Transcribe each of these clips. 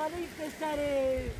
Manifestare.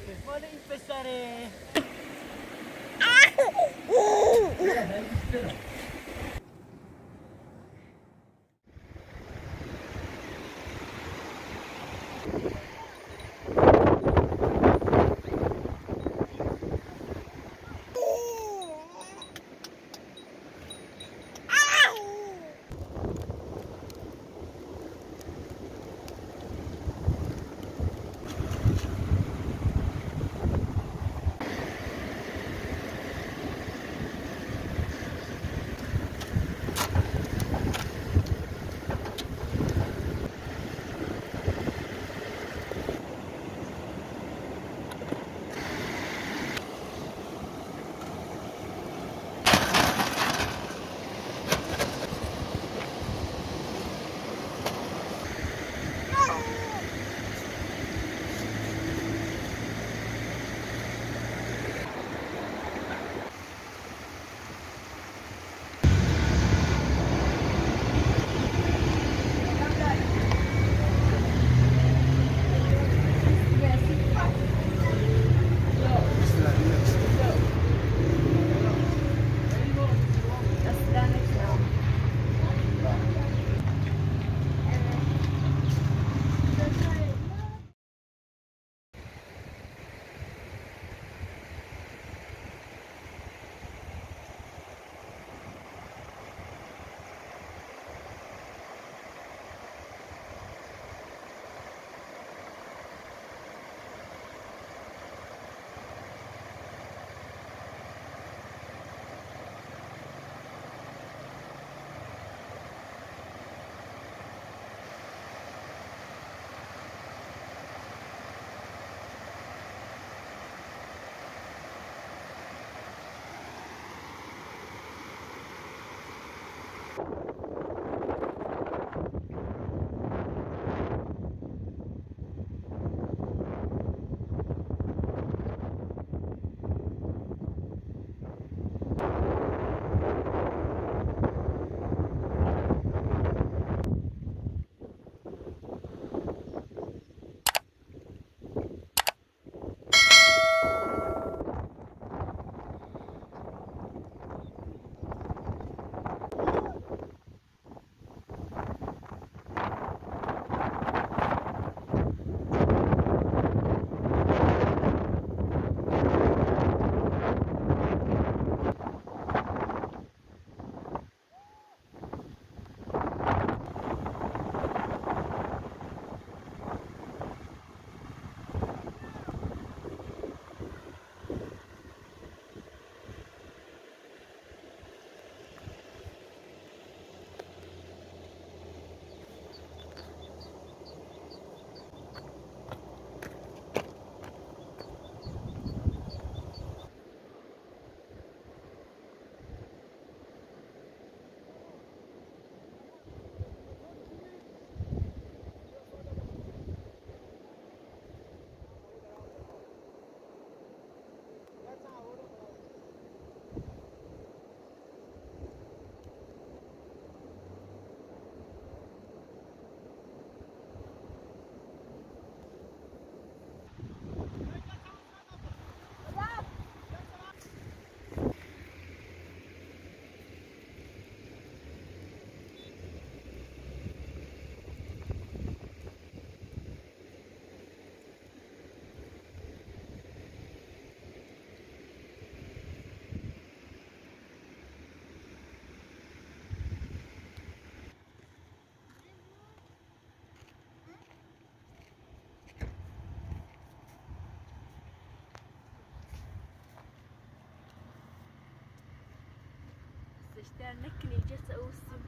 They're just awesome.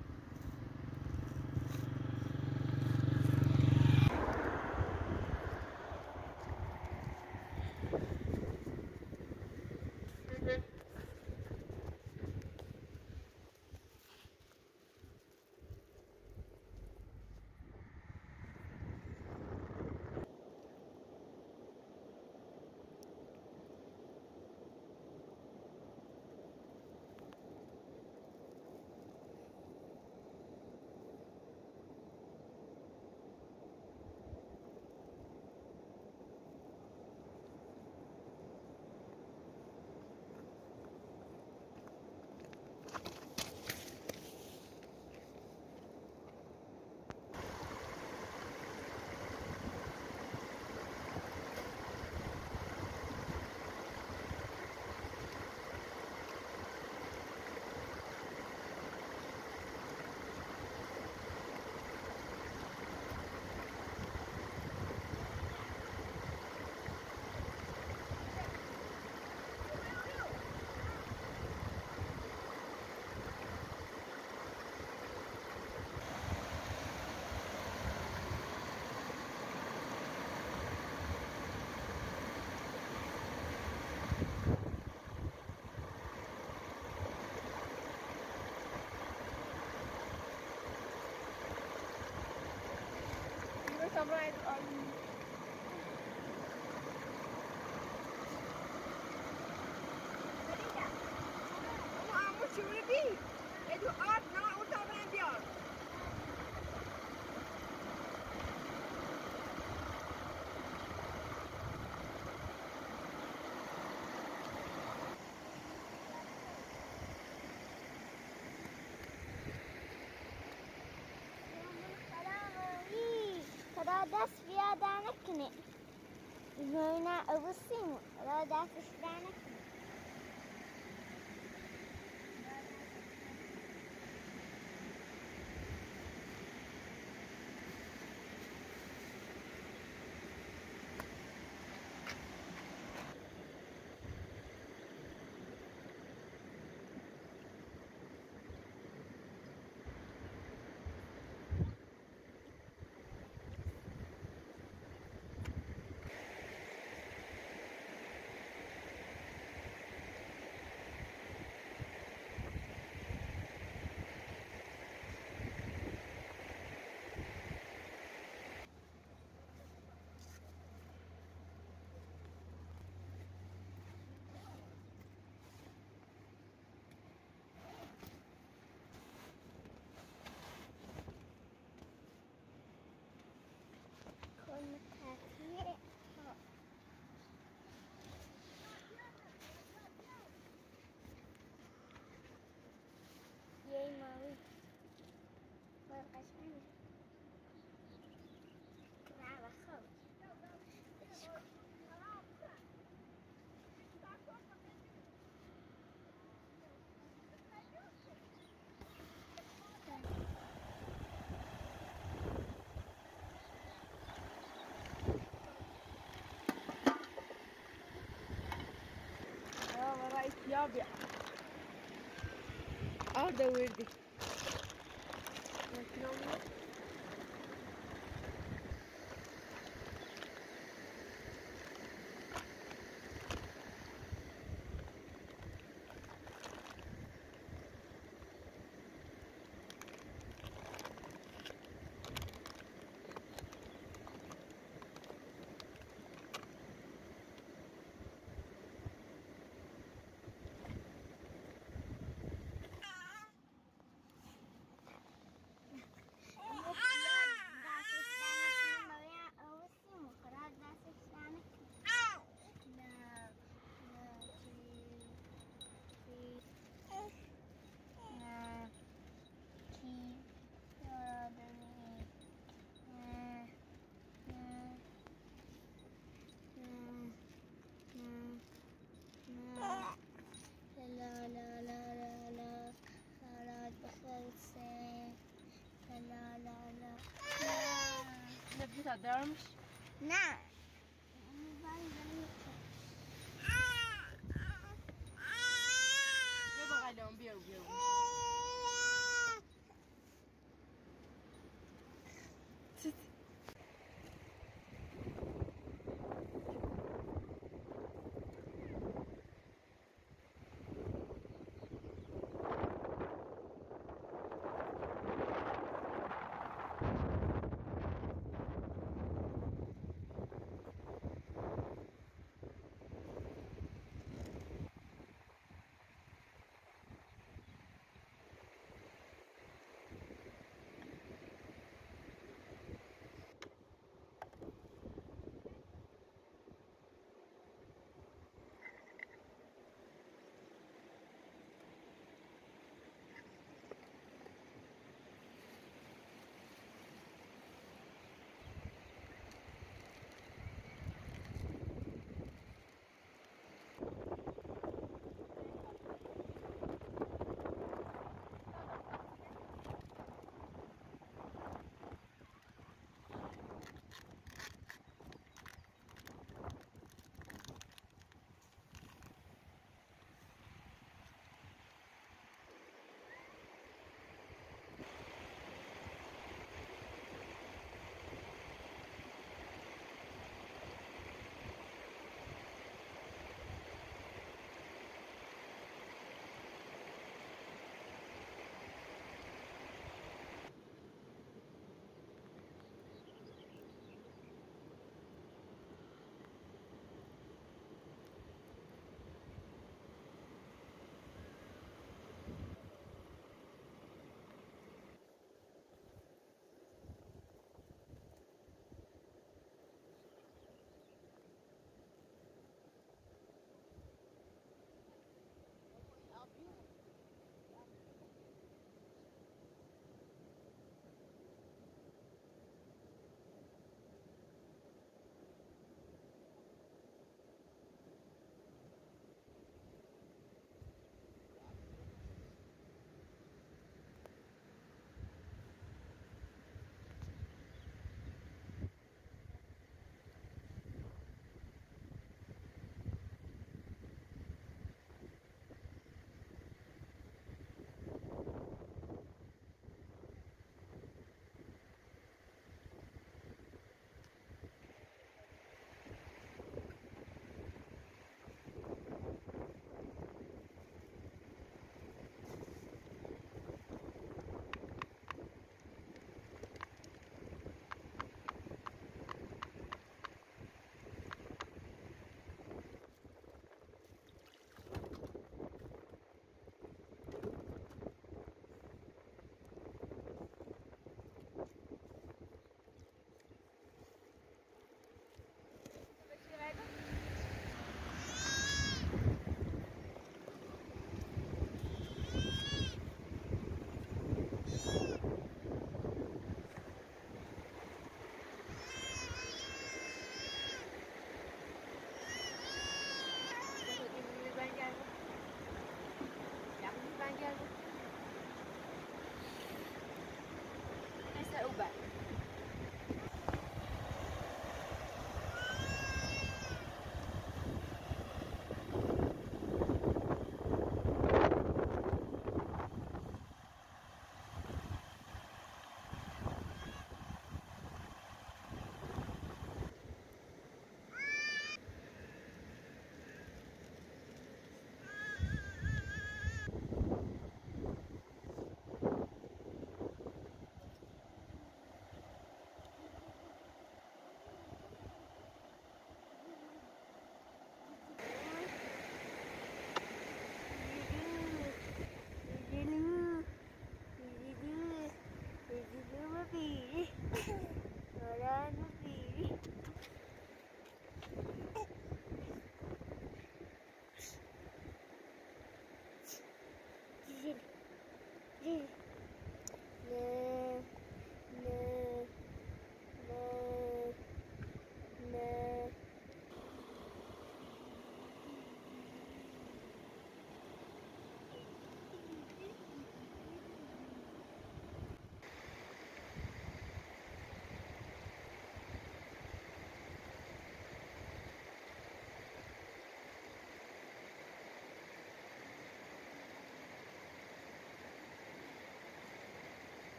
Come right on. دست بیاده نکنه زمینه او سیم را دستش بیاده نکنه Yabia. Orada verdik. Dermiş? Ne? Ne bakalım bir Çıt.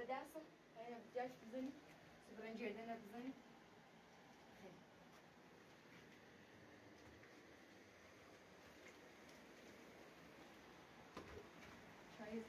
fora dessa, já pisando, segurando de ordem, pisando. Try it.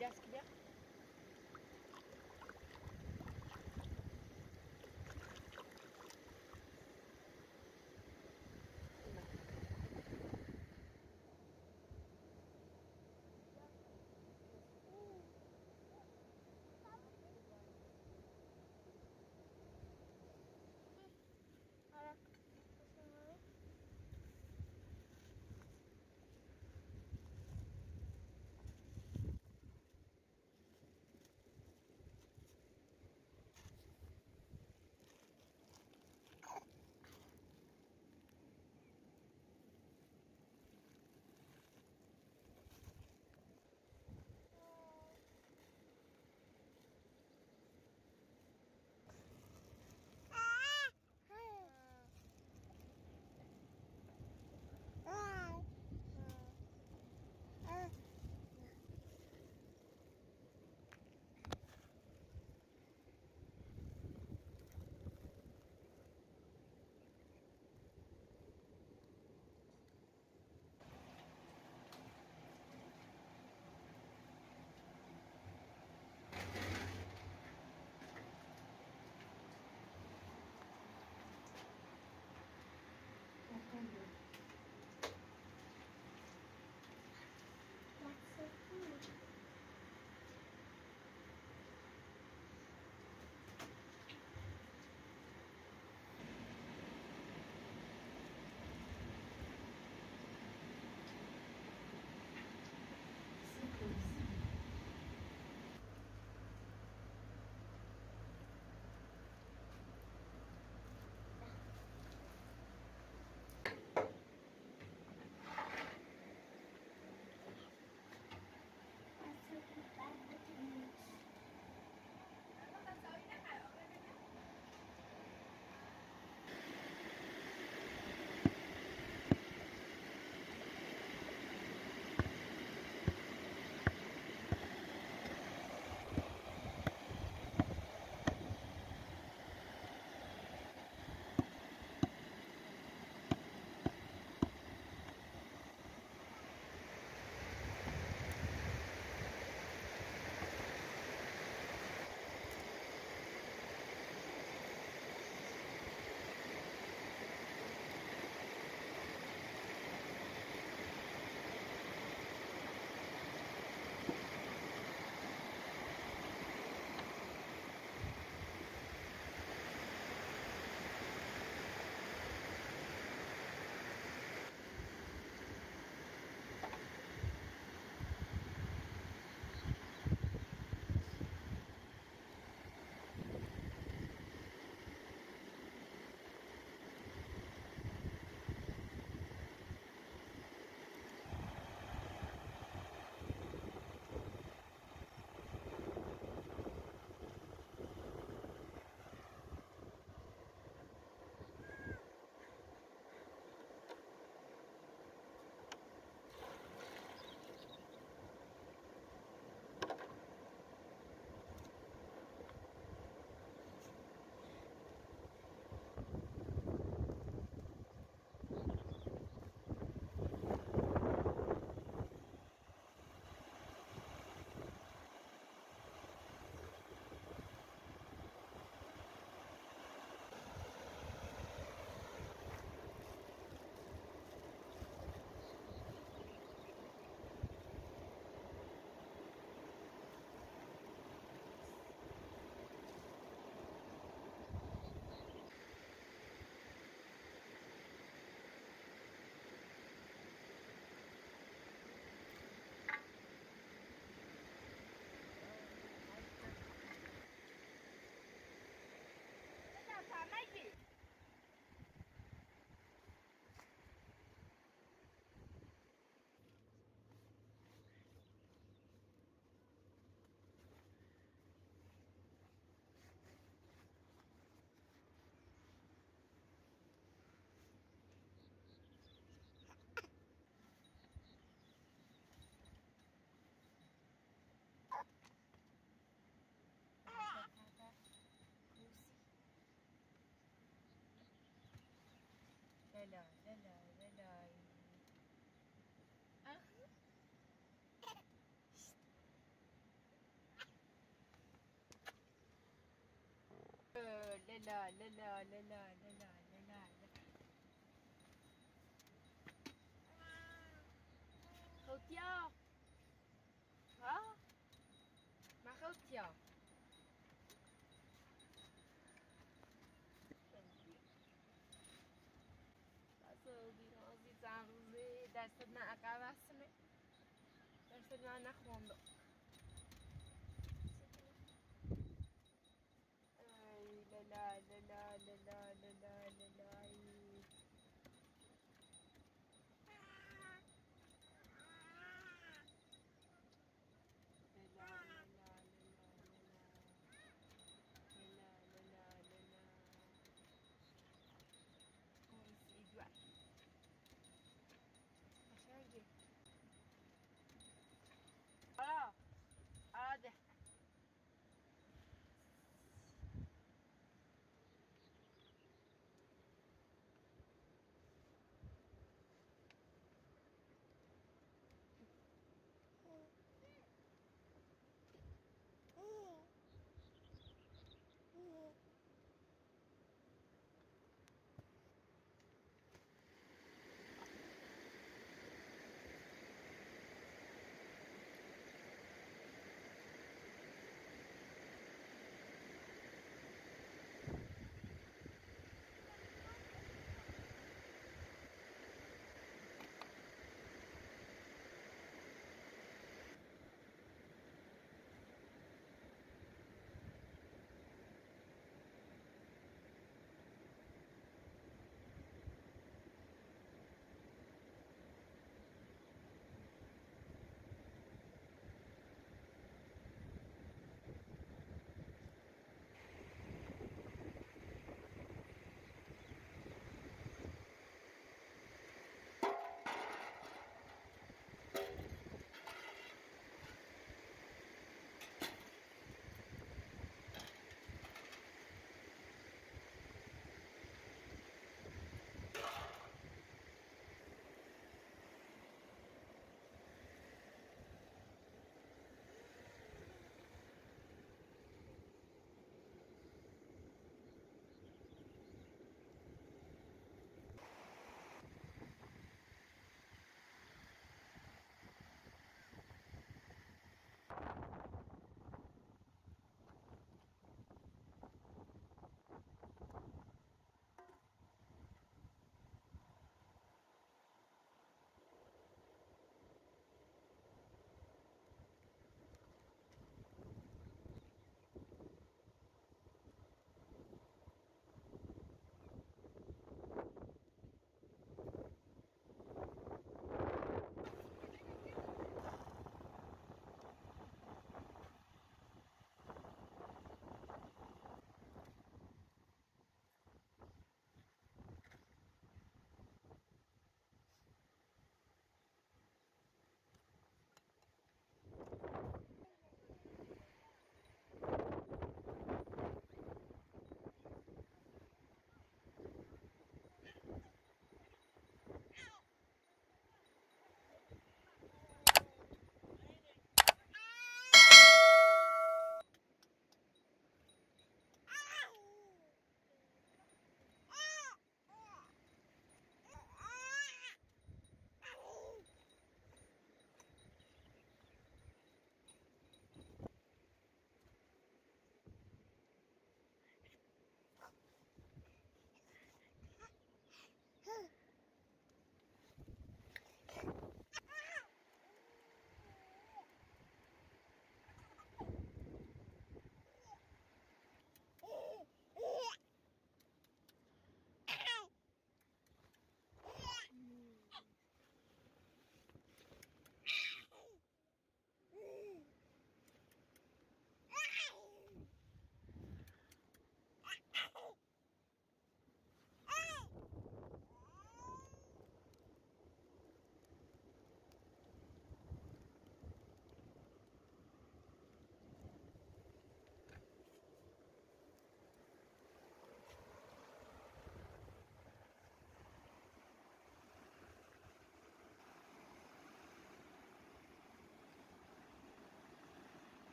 Desk ya. Lalay lalay lalay. Ah. Lalay lalay lalay lalay lalay. Khâu theo. Hả? Má khâu theo. Azizanızı derslerinden akabersiniz. Derslerinden akmondu. Ay la la la la la la la la la. Aşağı git. Ara.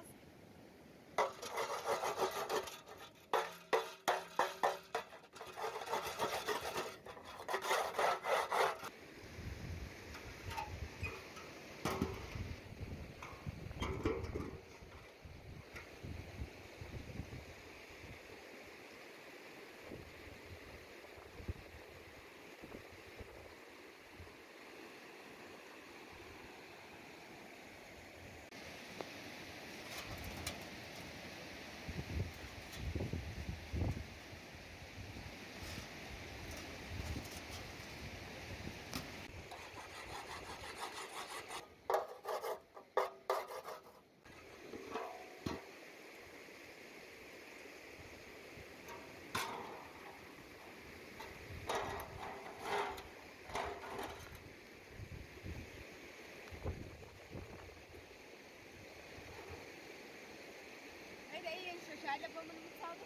ます。Já levamos no saldo.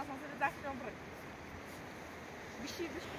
asansöre zaten bırakıyoruz. Bir şey düşün.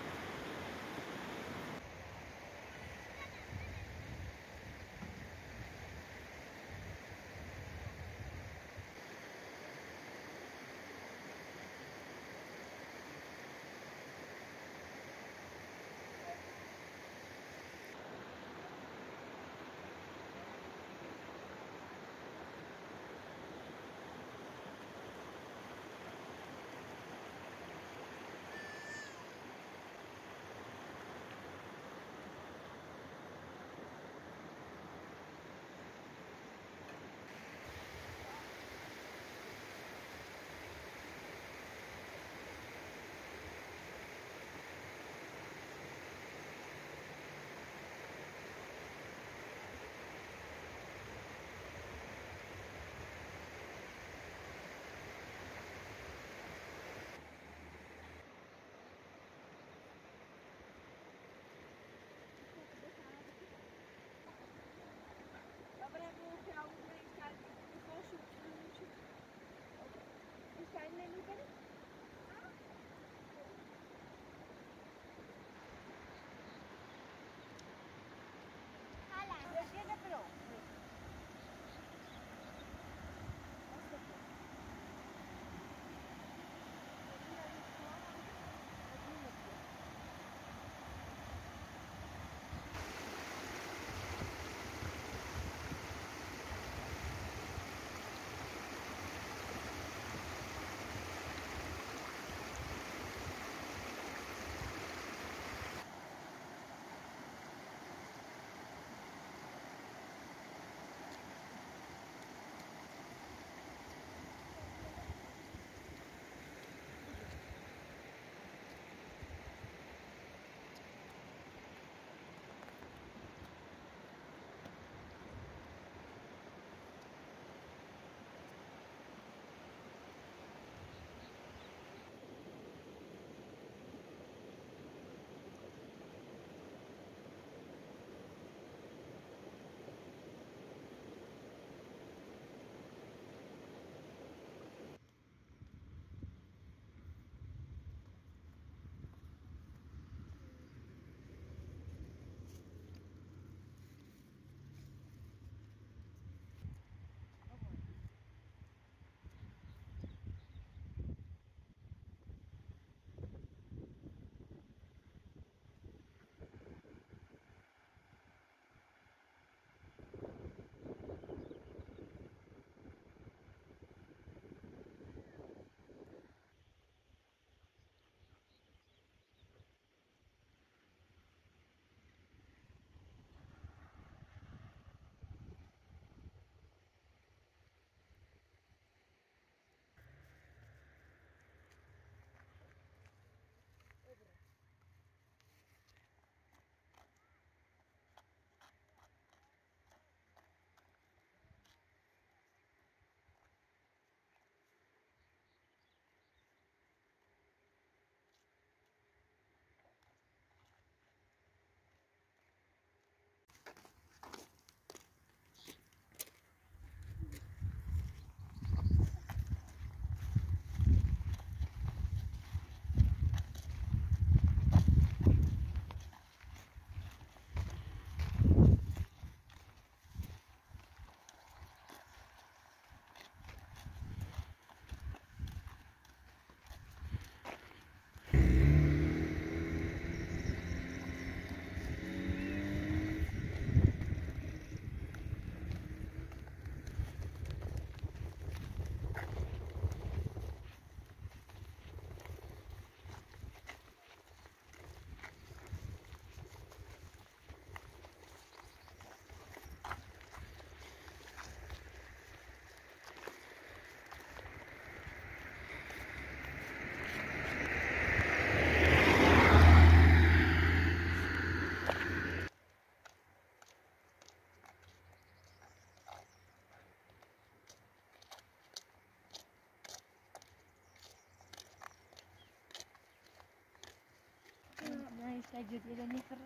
Садит или метр,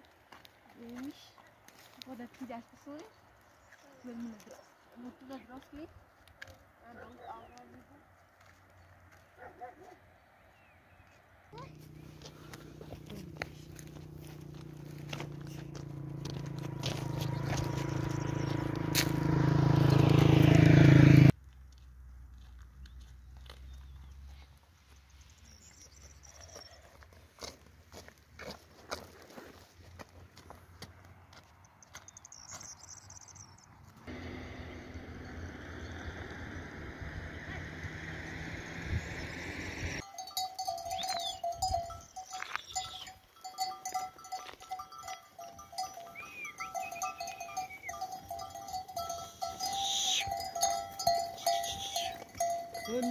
видишь, вот так сидят посылки, вот туда бросили, а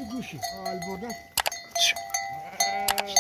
میگوشی آل بردن نیچ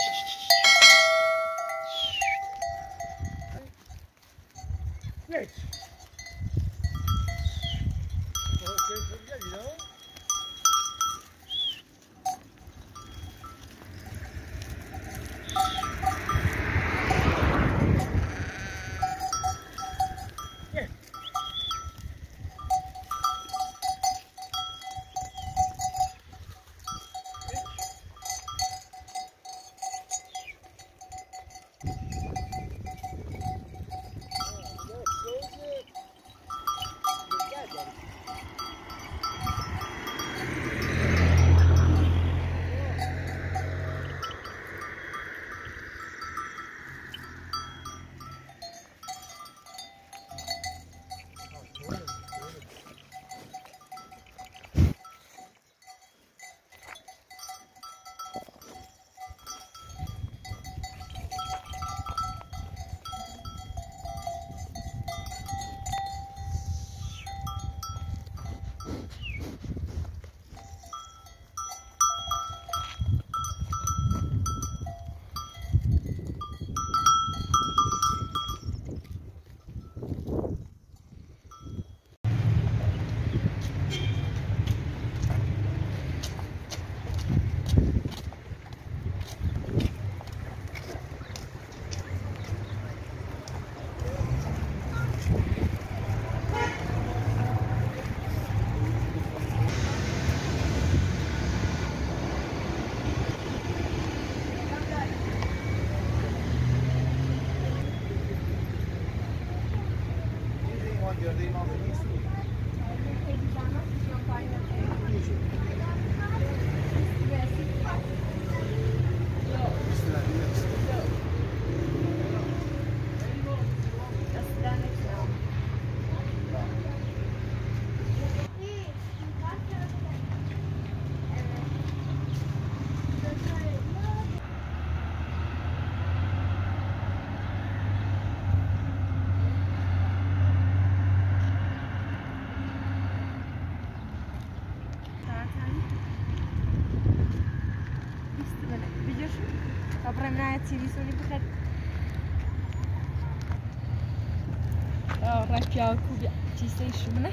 Рапьял кубя чистейший, да?